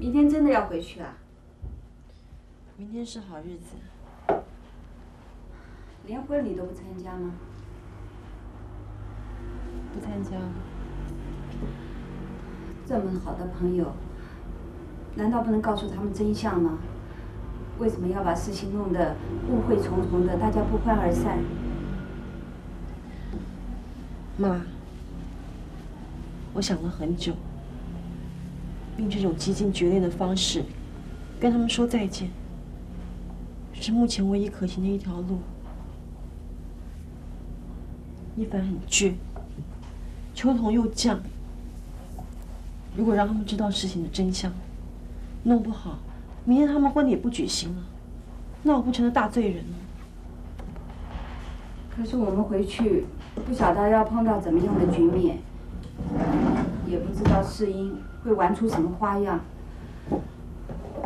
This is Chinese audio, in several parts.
明天真的要回去啊？明天是好日子。连婚礼都不参加吗？不参加。这么好的朋友，难道不能告诉他们真相吗？为什么要把事情弄得误会重重的，大家不欢而散？妈，我想了很久。 用这种激进决裂的方式跟他们说再见，是目前唯一可行的一条路。一凡很倔，秋桐又犟。如果让他们知道事情的真相，弄不好明天他们婚礼也不举行了，那我不成了大罪人了？可是我们回去不晓得要碰到怎么样的局面，也不知道世英 会玩出什么花样？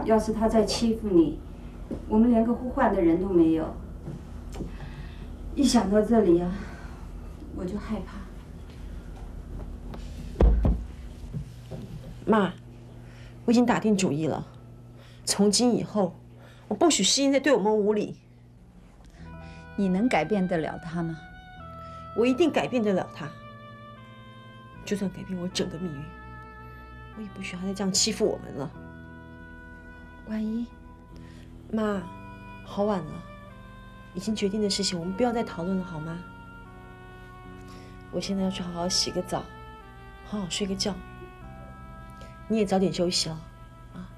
要是他再欺负你，我们连个呼唤的人都没有。一想到这里啊，我就害怕。妈，我已经打定主意了，从今以后，我不许世英再对我们无礼。你能改变得了他吗？我一定改变得了他，就算改变我整个命运。 我也不许他再这样欺负我们了。万一，妈，好晚了，已经决定的事情我们不要再讨论了，好吗？我现在要去好好洗个澡，好好睡个觉。你也早点休息了，啊。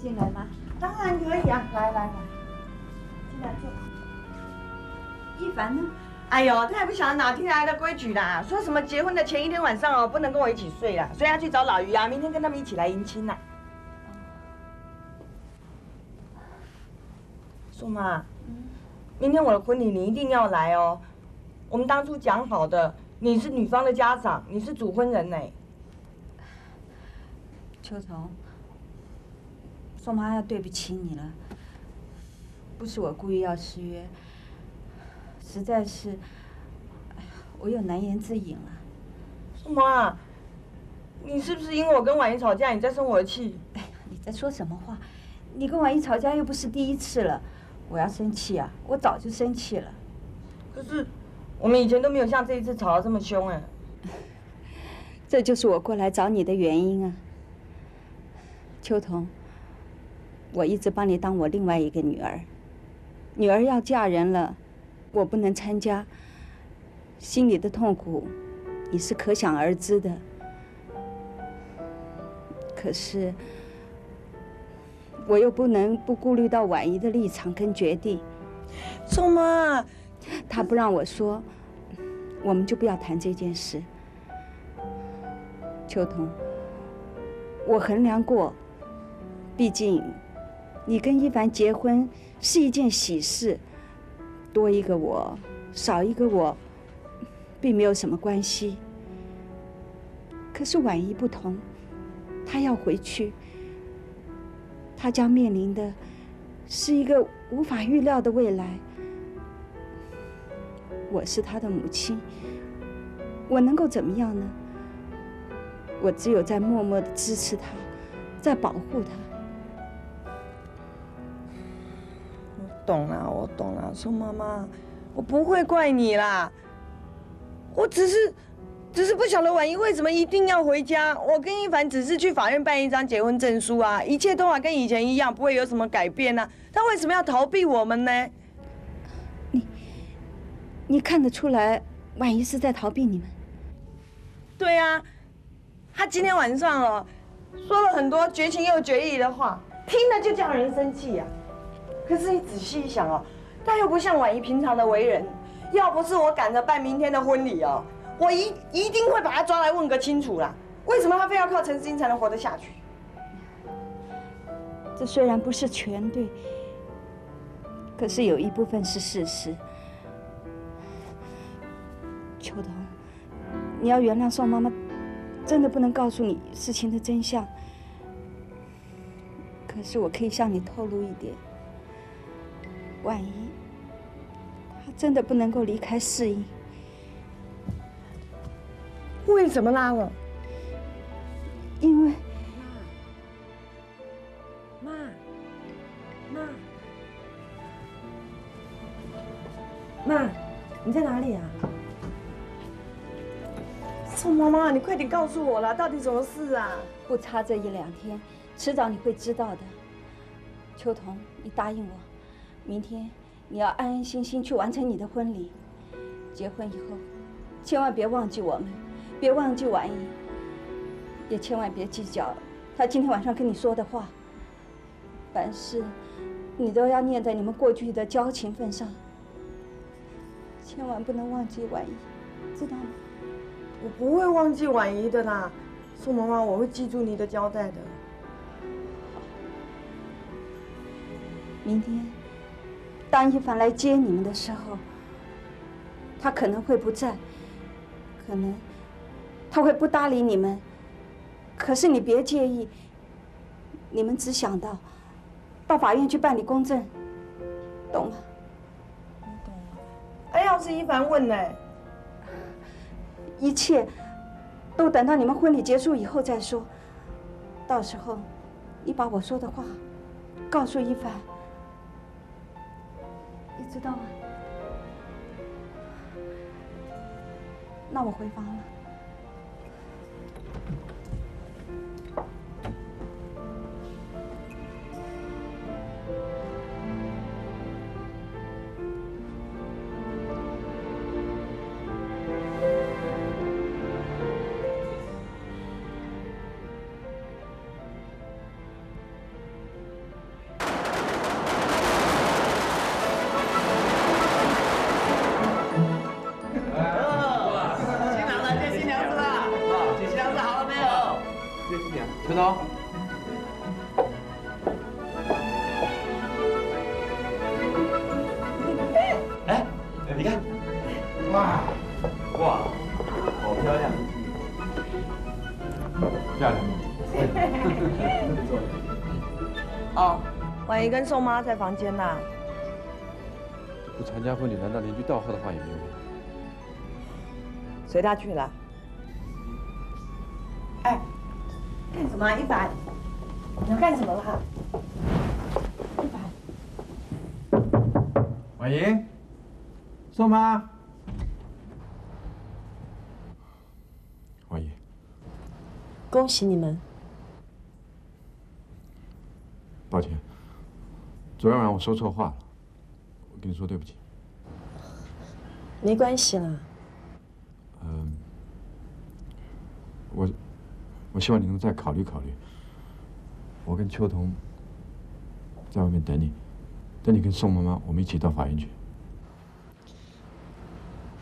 进来吗？当然可以啊！来来来，进来坐。一凡呢？哎呦，他也不晓得哪天来的规矩啦，说什么结婚的前一天晚上哦，不能跟我一起睡啦，所以他去找老于啊，明天跟他们一起来迎亲啦。素妈，明天我的婚礼你一定要来哦。我们当初讲好的，你是女方的家长，你是主婚人呢。秋桐。 宋妈要对不起你了，不是我故意要失约，实在是，哎呀，我有难言之隐了。宋妈，你是不是因为我跟婉仪吵架，你在生我的气？哎呀，你在说什么话？你跟婉仪吵架又不是第一次了，我要生气啊！我早就生气了。可是我们以前都没有像这一次吵得这么凶哎。这就是我过来找你的原因啊，秋桐。 我一直把你当我另外一个女儿，女儿要嫁人了，我不能参加，心里的痛苦你是可想而知的。可是我又不能不顾虑到婉仪的立场跟决定。宋妈，她不让我说，我们就不要谈这件事。秋桐，我衡量过，毕竟 你跟一凡结婚是一件喜事，多一个我，少一个我，并没有什么关系。可是婉仪不同，她要回去，她将面临的是一个无法预料的未来。我是她的母亲，我能够怎么样呢？我只有在默默的支持她，在保护她。 懂了，我懂了，宋妈妈，我不会怪你啦。我只是不晓得婉仪为什么一定要回家。我跟一凡只是去法院办一张结婚证书啊，一切都还跟以前一样，不会有什么改变啊。他为什么要逃避我们呢？你看得出来，婉仪是在逃避你们？对啊，他今天晚上哦，说了很多绝情又绝义的话，听了就叫人生气呀。 可是你仔细一想哦，他又不像婉仪平常的为人，要不是我赶着办明天的婚礼哦，我一定会把他抓来问个清楚啦。为什么他非要靠陈思欣才能活得下去？这虽然不是全对，可是有一部分是事实。秋桐，你要原谅宋妈妈，真的不能告诉你事情的真相。可是我可以向你透露一点，万一她真的不能够离开世英，为什么拉我？ 因为，妈，你在哪里啊？宋妈妈，你快点告诉我啦，到底什么事啊？不差这一两天，迟早你会知道的。秋桐，你答应我，明天你要安安心心去完成你的婚礼。结婚以后，千万别忘记我们，别忘记婉仪。 也千万别计较他今天晚上跟你说的话。凡事你都要念在你们过去的交情份上，千万不能忘记婉仪，知道吗？我不会忘记婉仪的啦，宋妈妈，我会记住你的交代的。明天，当一凡来接你们的时候，他可能会不在，可能他会不搭理你们。 可是你别介意，你们只想到法院去办理公证，懂吗？我懂了。哎，要是一凡问呢？一切都等到你们婚礼结束以后再说。到时候，你把我说的话告诉一凡，你知道吗？那我回房了。 你跟宋妈在房间呐？不参加婚礼，难道邻居道贺的话也没有吗？随他去了。哎，干什么？一凡，你要干什么了？一凡，婉莹，宋妈，婉莹，恭喜你们。抱歉。 昨天晚上我说错话了，我跟你说对不起。没关系啦。我希望你能再考虑考虑。我跟秋桐在外面等你，等你跟宋妈妈，我们一起到法院去。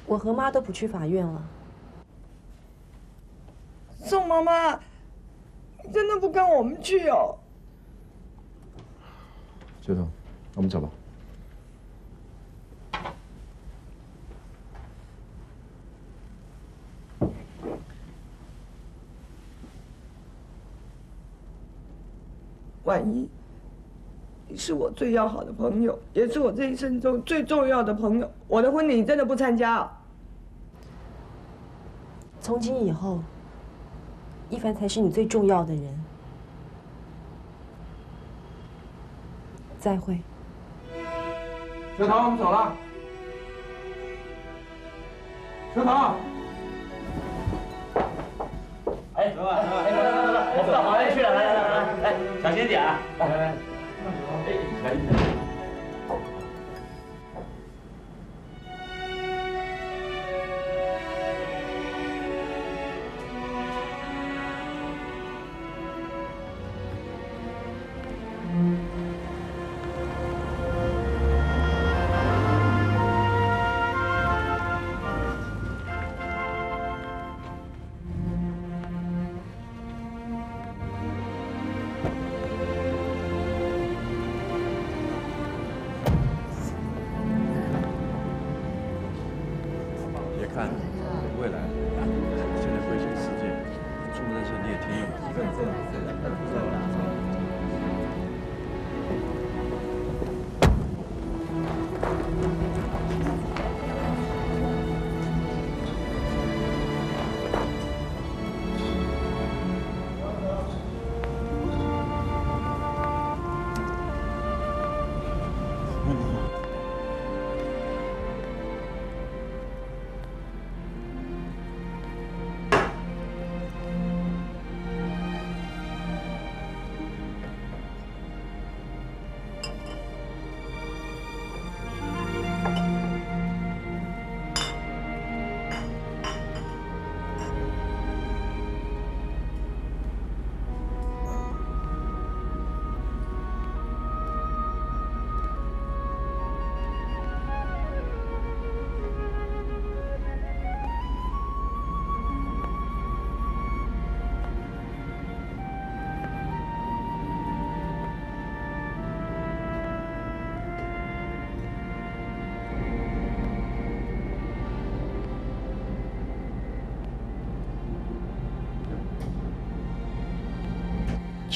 我和妈都不去法院了。宋妈妈，你真的不跟我们去哦？ 秋桐，我们走吧。婉仪，你是我最要好的朋友，也是我这一生中最重要的朋友。我的婚礼你真的不参加啊？从今以后，一凡才是你最重要的人。 再会，秋桐，我们走了。秋桐，哎，走吧，走吧，来，我们到法院去了，来，小心点啊，来，哎，小心点。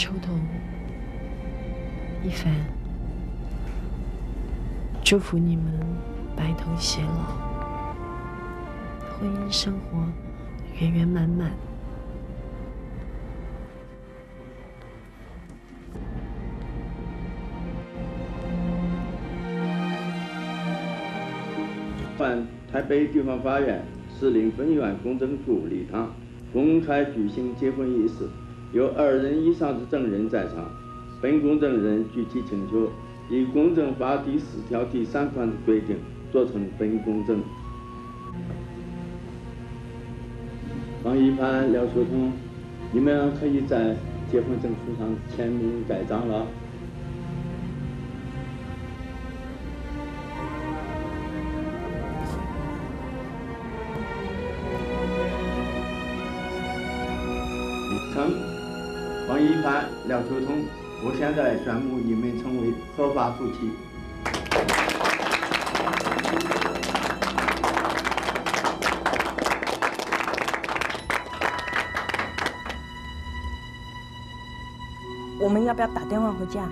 抽动一番，祝福你们白头偕老，婚姻生活圆圆满满。 办台北地方法院士林分院公证处礼堂公开举行结婚仪式，有2人以上之证人在场。本公证人具体请求，以《公证法》第4条第3款的规定做成本公证。王一潘、廖秋桐，你们可以在结婚证书上签名盖章了。 称王一凡、廖秋桐，我现在宣布你们成为合法夫妻。我们要不要打电话回家？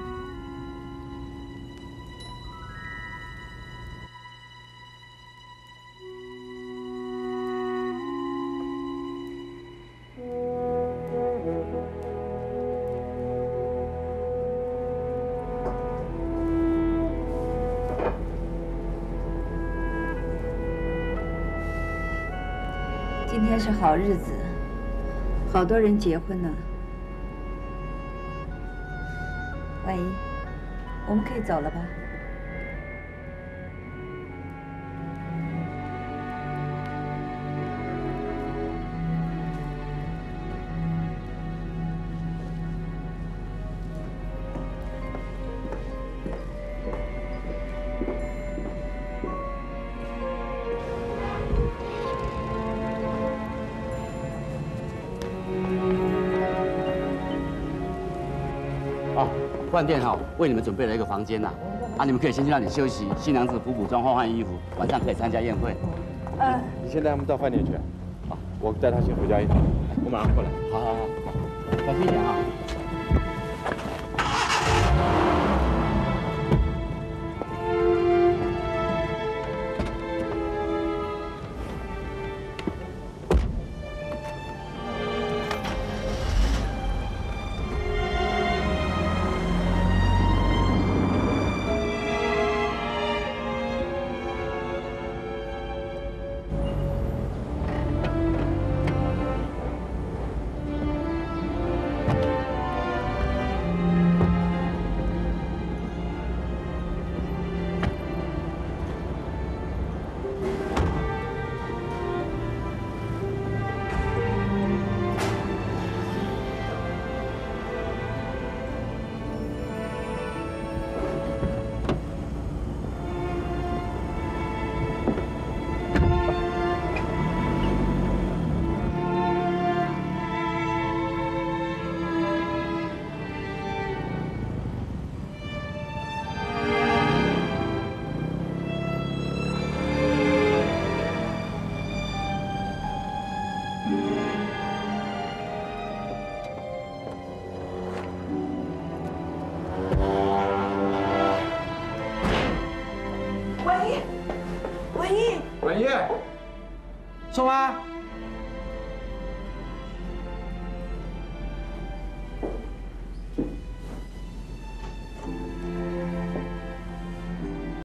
今天是好日子，好多人结婚呢。万一，我们可以走了吧？饭店哈，为你们准备了一个房间呐，你们可以先去那里休息，新娘子补补妆、换换衣服，晚上可以参加宴会。你先带他们到饭店去，好，我带他先回家一趟，我马上过来。好好好，小心一点啊。文一，文一，文一，宋安。